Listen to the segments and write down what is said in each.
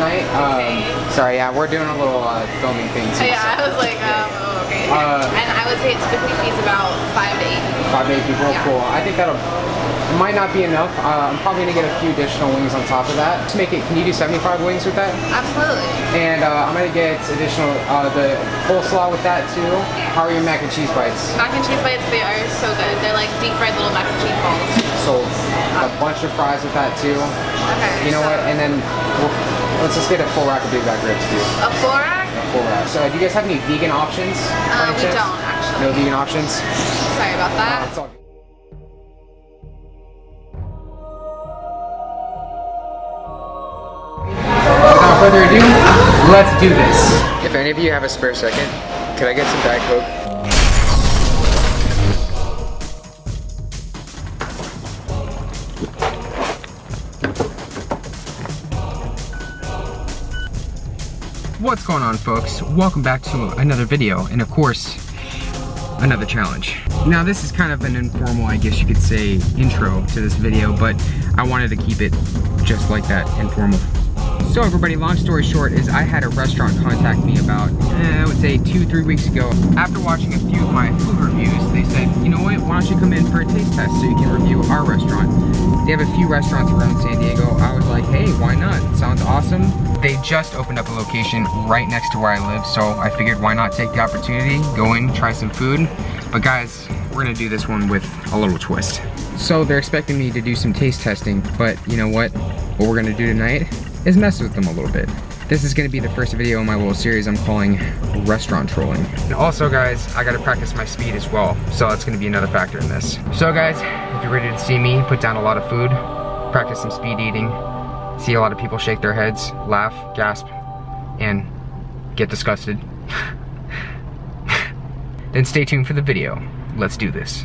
tonight. Okay. Sorry, yeah, we're doing a little filming thing too. Yeah, so. I was like, oh, okay. And I would say it typically feeds about 5 to 8 people. 5 to 8 people? Yeah. Cool. I think that'll might not be enough. I'm probably going to get a few additional wings on top of that. To make it, can you do 75 wings with that? Absolutely. And I'm going to get additional, the coleslaw with that too. How are your mac and cheese bites? Mac and cheese bites, they are so good. They're like deep fried little mac and cheese balls. Sold. A bunch of fries with that too. Okay. You know what, and then let's just get a full rack of big back ribs too. A full rack? A full rack. So do you guys have any vegan options? We don't actually. No vegan options? Sorry about that. It's all good. Without further ado, let's do this. If any of you have a spare second, could I get some Diet Coke? What's going on, folks? Welcome back to another video, and of course, another challenge. Now, this is kind of an informal, I guess you could say, intro to this video, but I wanted to keep it just like that, informal. So everybody, long story short is I had a restaurant contact me about, I would say 2-3 weeks ago. After watching a few of my food reviews, they said, you know what, why don't you come in for a taste test so you can review our restaurant. They have a few restaurants around San Diego. I was like, hey, why not? It sounds awesome. They just opened up a location right next to where I live, so I figured why not take the opportunity, go in, try some food. But guys, we're gonna do this one with a little twist. So they're expecting me to do some taste testing, but you know what we're gonna do tonight is mess with them a little bit. This is gonna be the first video in my little series I'm calling Restaurant Trolling. And also guys, I gotta practice my speed as well, so that's gonna be another factor in this. So guys, if you're ready to see me put down a lot of food, practice some speed eating, see a lot of people shake their heads, laugh, gasp, and get disgusted, then stay tuned for the video. Let's do this.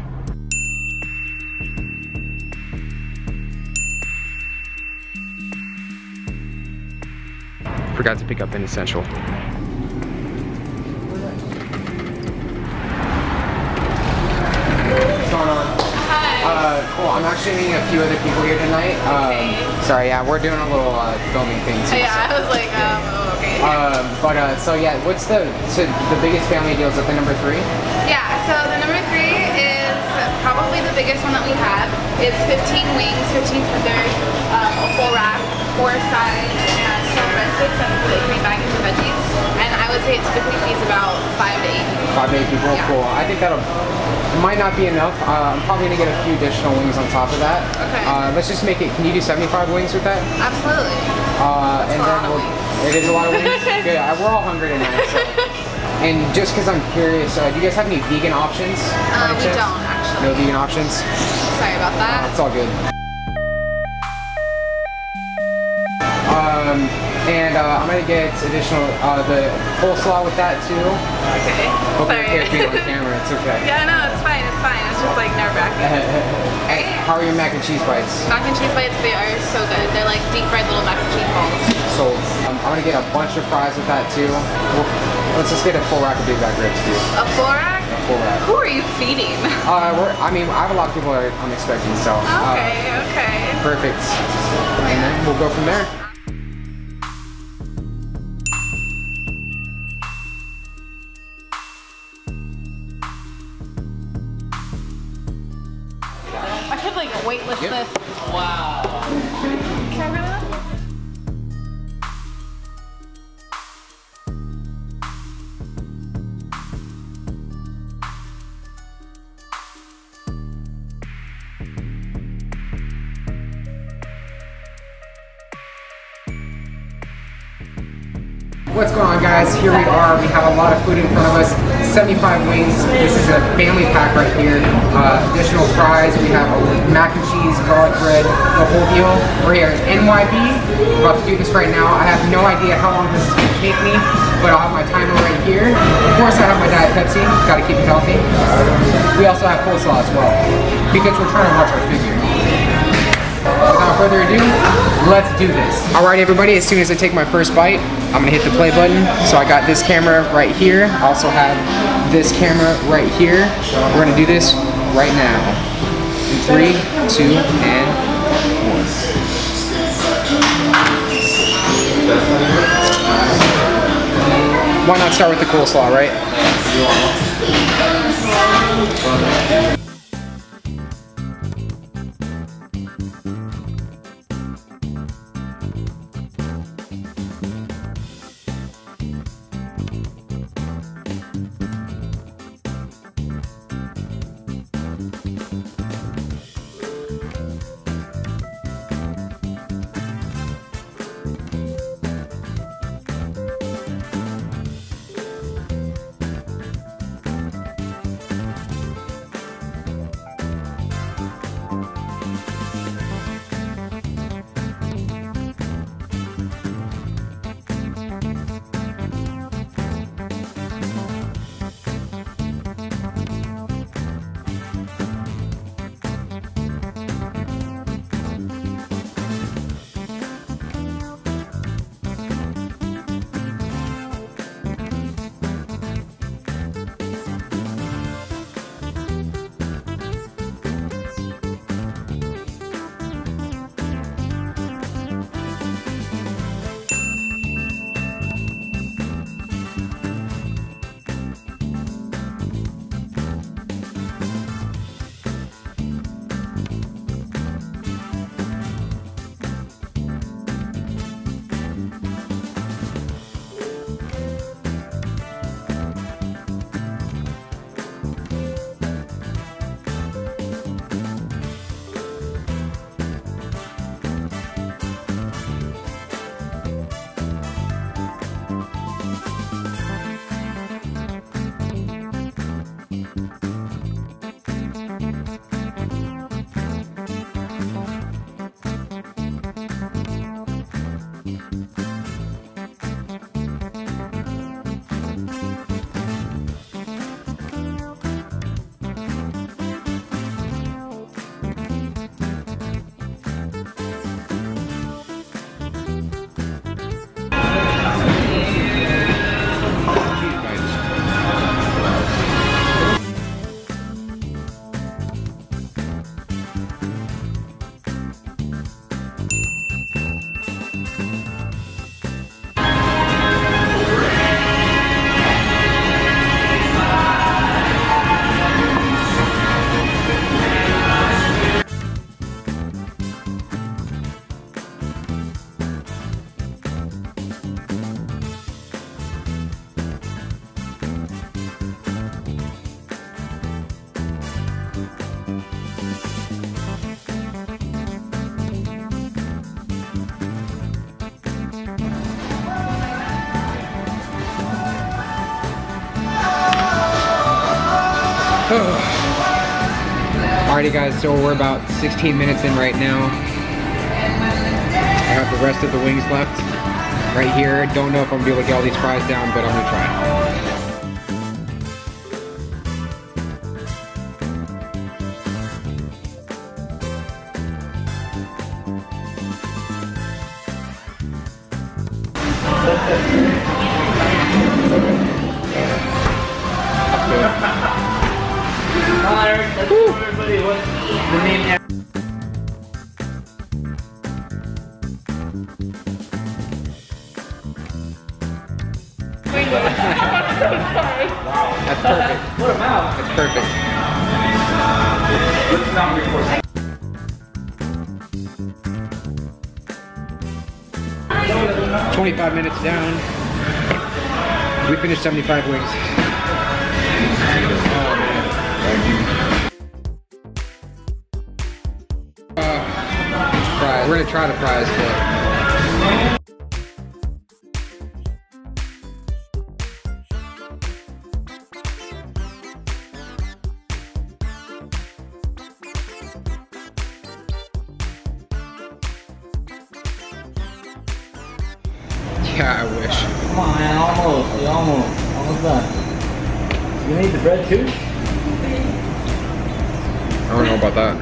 Forgot to pick up an essential. What's going on? Hi. Cool, I'm actually meeting a few other people here tonight. Okay. Sorry, yeah, we're doing a little filming thing too. Yeah, so. I was like, oh, okay. So yeah, what's the biggest family deal? Is that the number 3? Yeah, so the number 3 is probably the biggest one that we have. It's 15 wings, 15 tenders, a full wrap, 4 sides, and breadsticks and like 3 bags of veggies, and I would say it typically feeds about 5 to 8 people. 5 to 8 people, yeah. Cool. I think that'll might not be enough. I'm probably gonna get a few additional wings on top of that. Okay. Let's just make it. Can you do 75 wings with that? Absolutely. That's and a lot of wings. It is a lot of wings. Good. We're all hungry tonight. So. And just because I'm curious, do you guys have any vegan options? We don't actually. No vegan options. Sorry about that. It's all good. I'm gonna get additional the coleslaw with that too. Okay. Hopefully sorry. It can't be on camera. It's okay. Yeah, no, it's fine. It's fine. It's just like nerve-wracking. Hey, how are your mac and cheese bites? Mac and cheese bites, they are so good. They're like deep fried little mac and cheese balls. So I'm gonna get a bunch of fries with that too. Let's just get a full rack of big back ribs too. A full rack? A full rack. Who are you feeding? I have a lot of people that I'm expecting. So. Okay. Okay. Perfect. And then we'll go from there. I could like weightlist this. Wow. What's going on, guys? Here we are. We have a lot of food in front of us. 75 wings. This is a family pack right here. Additional fries. We have mac and cheese, garlic bread, the whole deal. We're here at NYB. We're about to do this right now. I have no idea how long this is going to take me, but I'll have my timer right here. Of course, I have my Diet Pepsi. Got to keep it healthy. We also have coleslaw as well because we're trying to watch our figure. Without further ado, let's do this. Alright everybody, as soon as I take my first bite, I'm gonna hit the play button. So I got this camera right here. I also have this camera right here. We're gonna do this right now. In 3, 2, and 1. Why not start with the coleslaw, right? Alrighty guys, so we're about 16 minutes in right now. I have the rest of the wings left right here. Don't know if I'm gonna be able to get all these fries down, but I'm gonna try it. That's perfect. What a mouth. That's perfect. Let's not record. It. 25 minutes down. We finished 75 wings. Fries. We're gonna try the fries today. Yeah, I wish. Come on, man, almost, you're almost done. You need the bread too? I don't know about that.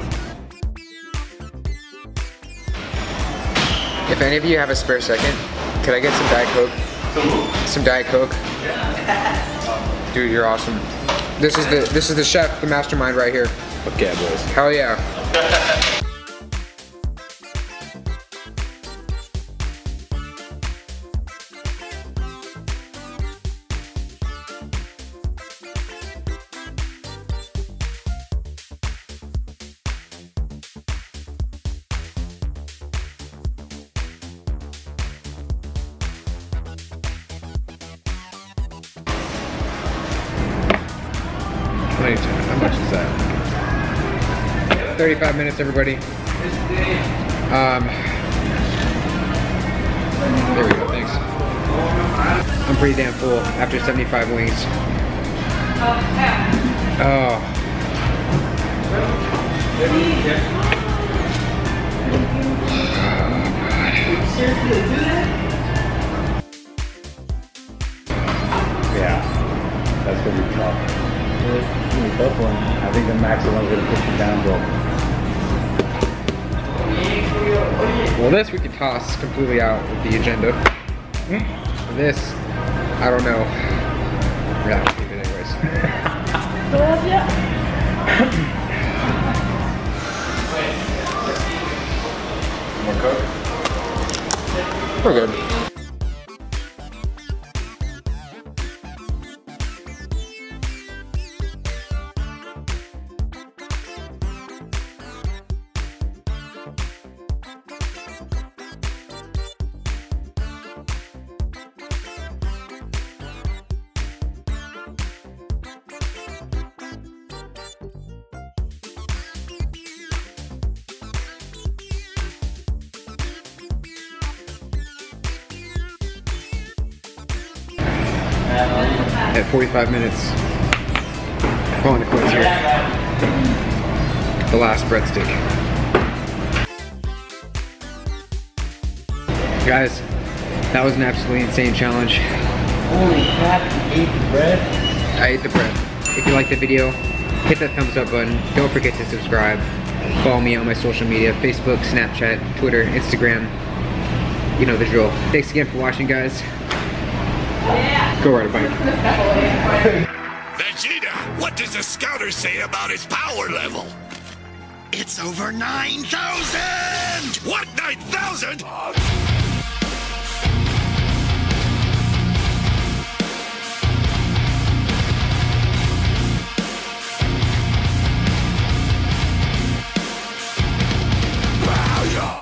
If any of you have a spare second, could I get some Diet Coke? Some Diet Coke? Dude, you're awesome. This is the chef, the mastermind right here. Okay, boys. Hell yeah. 22. How much is that? 35 minutes, everybody. There we go, thanks. I'm pretty damn full after 75 wings. Yeah, that's gonna be tough. It's gonna be a tough one. I think the maximum one's gonna push you down, bro. Well, this we could toss completely out with the agenda. This, I don't know. We're gonna have to keep it anyways. More Coke? We're good. At 45 minutes, I'm calling it quits here. The last breadstick. Guys, that was an absolutely insane challenge. Holy crap, you ate the bread? I ate the bread. If you liked the video, hit that thumbs up button. Don't forget to subscribe. Follow me on my social media, Facebook, Snapchat, Twitter, Instagram. You know the drill. Thanks again for watching, guys. Go ride a bike. Vegeta, what does the scouter say about his power level? It's over 9,000! What, 9,000?!